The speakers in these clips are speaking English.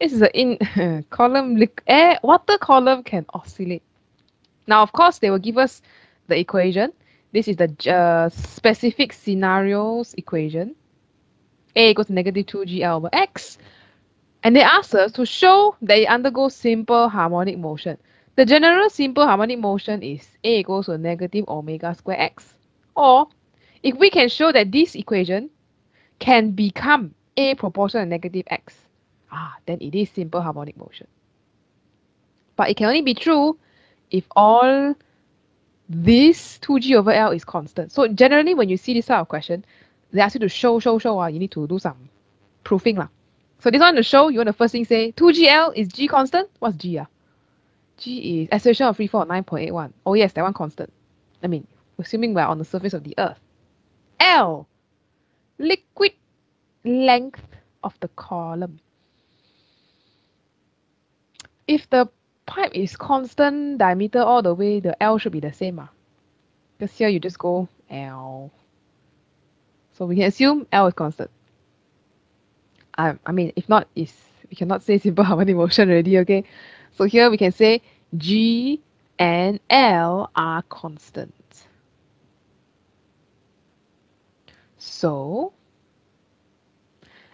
Is the in column air water column can oscillate. Now, of course, they will give us the equation. This is the specific scenarios equation. A equals negative 2g L over x. And they ask us to show that it undergoes simple harmonic motion. The general simple harmonic motion is A equals to negative omega square x. Or, if we can show that this equation can become A proportional to negative x, then it is simple harmonic motion. But it can only be true if all this 2g over L is constant. So generally, when you see this sort of question, they ask you to show. You need to do some proofing. So this one to show, you want to first thing say, 2GL is G constant? What's G? G is acceleration of free fall 9.81. Oh yes, that one constant. I mean, assuming we're on the surface of the earth. L, liquid length of the column. If the pipe is constant diameter all the way, the L should be the same. Because here you just go L. So we can assume L is constant. I mean, if not, we cannot say simple harmonic motion already, okay? So here we can say G and L are constant. So,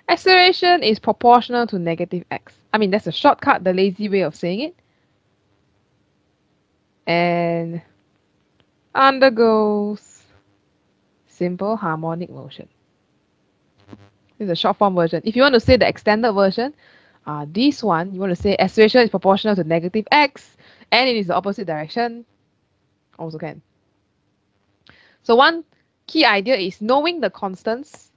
acceleration is proportional to negative x. I mean, that's a shortcut, the lazy way of saying it. And undergoes simple harmonic motion. This is a short form version. If you want to say the extended version, this one, you want to say acceleration is proportional to negative x and it is the opposite direction. Also can. So one key idea is knowing the constants.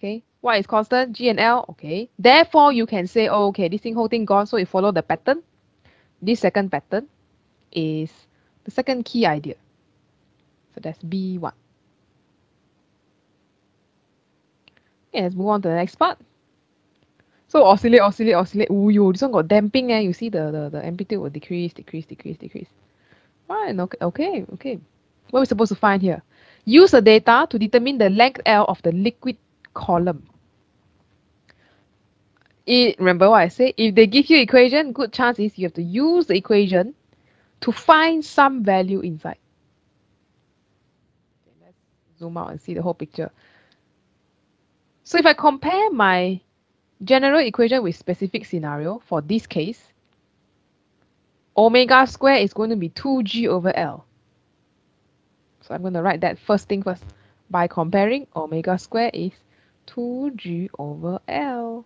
Okay, what is constant? G and L. Okay, therefore you can say, oh, okay, this thing, whole thing gone, so you follow the pattern. This second pattern is the second key idea. So that's B1. Okay, let's move on to the next part. So oscillate. Ooh, this one got damping, and you see the amplitude will decrease. Fine, okay. What are we supposed to find here? Use the data to determine the length L of the liquid column. Remember what I say? If they give you equation, good chance is you have to use the equation to find some value inside. Okay, let's zoom out and see the whole picture. So if I compare my general equation with specific scenario for this case, omega square is going to be 2g over L. So I'm going to write that first thing first. By comparing, omega square is 2g over L.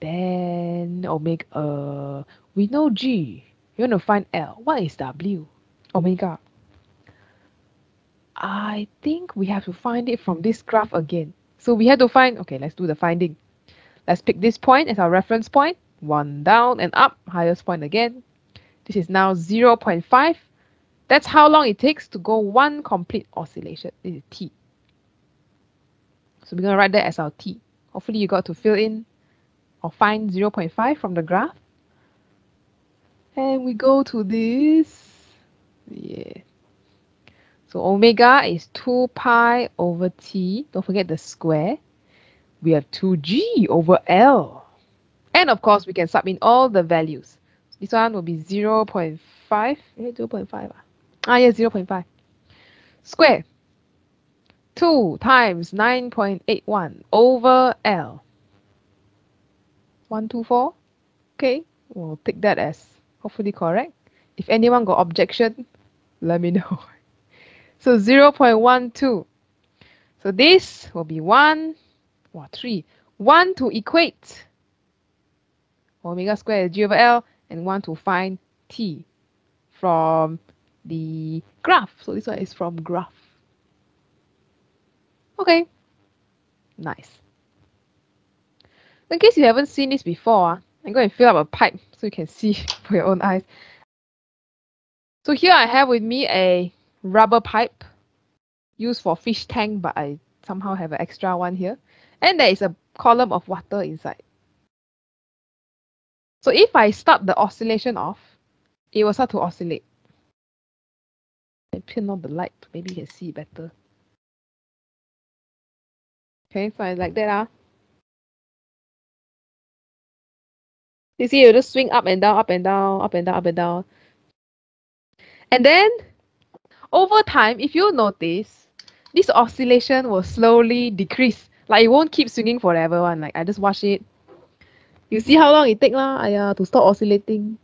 Then omega, we know g. You want to find L. What is W? Omega. I think we have to find it from this graph again. So we have to find, okay, let's do the finding. Let's pick this point as our reference point. One down and up, highest point again. This is now 0.5. That's how long it takes to go one complete oscillation. This is T. So we're going to write that as our T. Hopefully you got to fill in or find 0.5 from the graph. And we go to this. Yeah. So omega is 2 pi over t. Don't forget the square. We have 2g over L. And of course, we can sub in all the values. This one will be 0.5. 0.5. Ah, yes, 0.5. Square. 2 times 9.81 over L. 124. Okay, we'll take that as hopefully correct. If anyone got objection, let me know. So 0.12. So this will be 1 to equate omega squared G over L and 1 to find T from the graph. So this one is from graph. Okay. Nice. In case you haven't seen this before, I'm going to fill up a pipe so you can see for your own eyes. So here I have with me a rubber pipe used for fish tank, but I somehow have an extra one here, and there is a column of water inside. So if I start the oscillation off, it will start to oscillate. I turn on the light, maybe you can see better. Okay, so I like that. You see, you just swing up and down, up and down, up and down, up and down. And then over time, if you notice, this oscillation will slowly decrease. Like it won't keep swinging forever one. Like I just watch it. You see how long it takes to stop oscillating.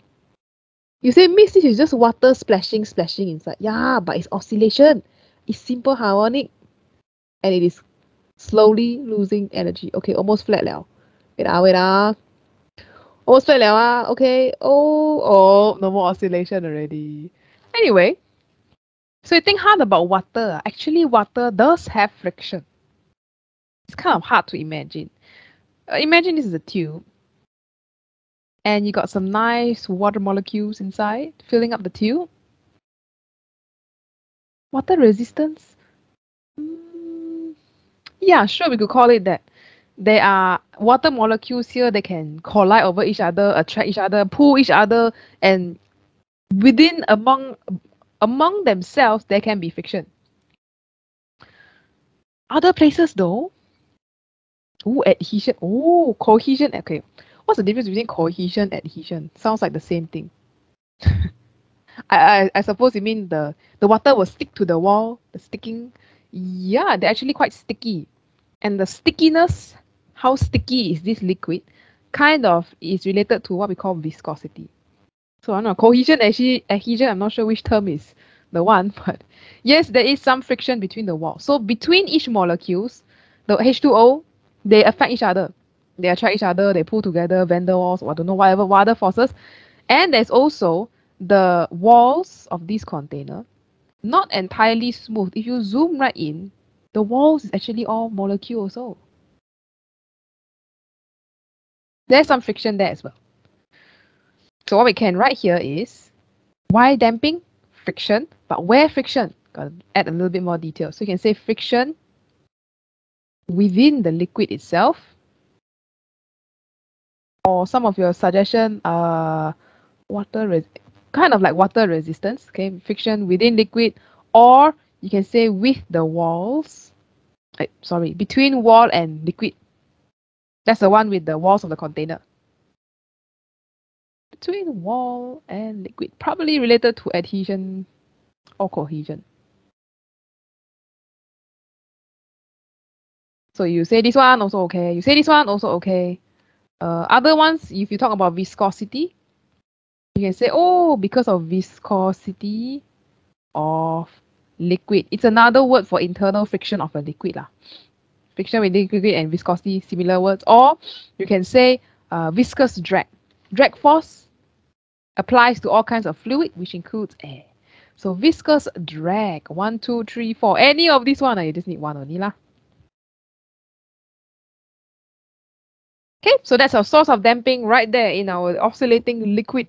You say, Miss, this is just water splashing inside. Yeah, but it's oscillation. It's simple harmonic. And it is slowly losing energy. Okay, almost flat now. Wait. Almost flat now. Okay. Oh, no more oscillation already. Anyway, so you think hard about water. Actually, water does have friction. It's kind of hard to imagine. Imagine this is a tube. And you got some nice water molecules inside, filling up the tube. Water resistance? Yeah, sure, we could call it that. There are water molecules here that can collide over each other, attract each other, pull each other, and among themselves, there can be friction. Other places though, adhesion, cohesion, okay. What's the difference between cohesion and adhesion? Sounds like the same thing. I suppose you mean the water will stick to the wall, the sticking. Yeah, they're actually quite sticky. And the stickiness, how sticky is this liquid, kind of is related to what we call viscosity. So I don't know, cohesion, adhesion, I'm not sure which term is the one, but yes, there is some friction between the walls. So between each molecules, the H2O, they affect each other. They attract each other, they pull together, van der Waals, or I don't know, whatever, other forces. And there's also the walls of this container, not entirely smooth. If you zoom right in, the walls is actually all molecules also. There's some friction there as well. So what we can write here is, why damping? Friction, but where friction? Got to add a little bit more detail. So you can say friction within the liquid itself. Or some of your suggestion, kind of like water resistance, okay, friction within liquid, or you can say with the walls, between wall and liquid. That's the one with the walls of the container. Between wall and liquid, probably related to adhesion or cohesion. So you say this one also okay, you say this one also okay. Other ones, if you talk about viscosity, you can say, oh, because of viscosity of liquid. It's another word for internal friction of a liquid. Friction with liquid and viscosity, similar words. Or you can say viscous drag. Drag force applies to all kinds of fluid, which includes air. So viscous drag, 1, 2, 3, 4. Any of these one, you just need one only. Okay, so that's our source of damping right there in our oscillating liquid.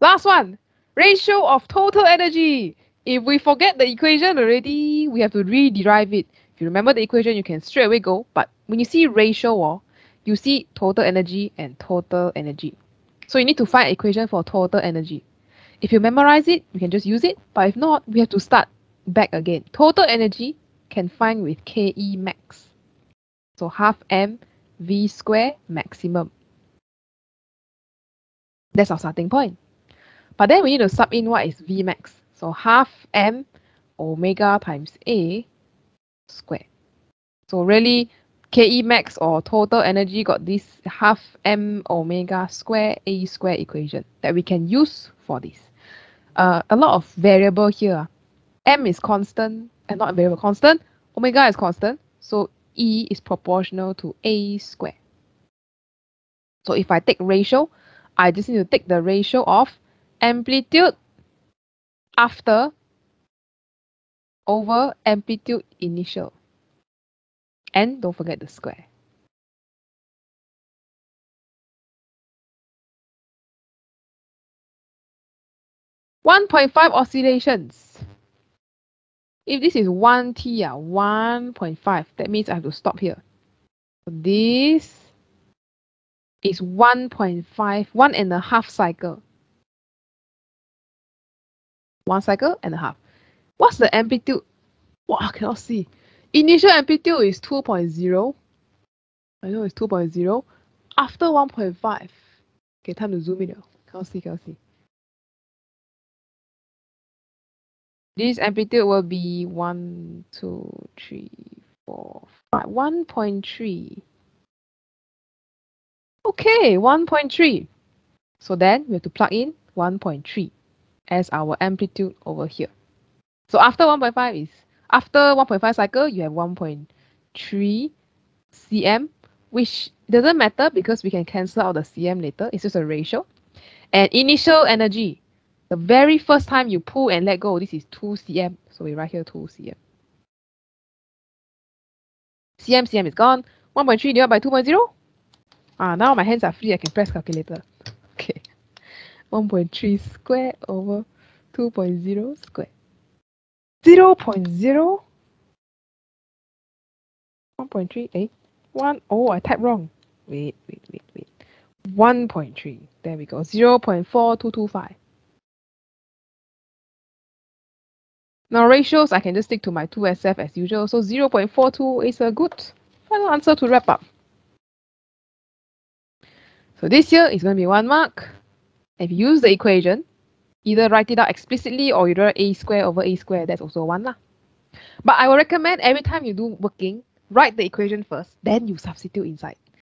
Last one, ratio of total energy. If we forget the equation already, we have to re-derive it. If you remember the equation, you can straight away go. But when you see ratio, you see total energy and total energy. So you need to find an equation for total energy. If you memorize it, you can just use it. But if not, we have to start back again. Total energy can find with Ke max. So half m. V square maximum. That's our starting point. But then we need to sub in what is V max. So half M omega times A square. So really Ke max or total energy got this half M omega square A square equation that we can use for this. A lot of variable here. M is constant and not variable constant. Omega is constant. So E is proportional to A squared. So if I take ratio, I just need to take the ratio of amplitude after over amplitude initial. And don't forget the square. .5 oscillations. If this is 1t, 1.5, that means I have to stop here. So this is 1.5, 1.5 cycle. 1 cycle and a half. What's the amplitude? I cannot see. Initial amplitude is 2.0. I know it's 2.0. after 1.5. Okay, time to zoom in now. Can't see. This amplitude will be 1, 2, 3, 4, 5, 1.3. Okay, 1.3. So then we have to plug in 1.3 as our amplitude over here. So after 1.5 is, after 1.5 cycle, you have 1.3 cm, which doesn't matter because we can cancel out the cm later. It's just a ratio. And initial energy, the very first time you pull and let go, this is 2 cm. So we write here 2 cm. cm is gone. 1.3 divided by 2.0. Ah, now my hands are free. I can press calculator. Okay. 1.3 squared over 2.0 squared. 0.0. 1.381. Oh, I typed wrong. Wait. 1.3. There we go. 0.4225. Now ratios, I can just stick to my 2SF as usual. So 0.42 is a good final answer to wrap up. So this here is going to be 1 mark. If you use the equation, either write it out explicitly or you write a squared over a squared. That's also 1 lah. But I will recommend every time you do working, write the equation first, then you substitute inside.